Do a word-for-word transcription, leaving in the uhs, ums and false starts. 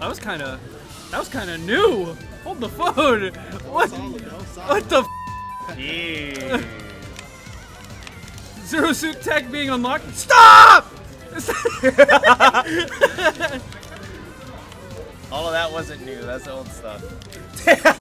That was kind of, that was kind of new. Hold the phone. What? What the? Jeez. Zero suit tech being unlocked. Stop! All of that wasn't new. That's old stuff.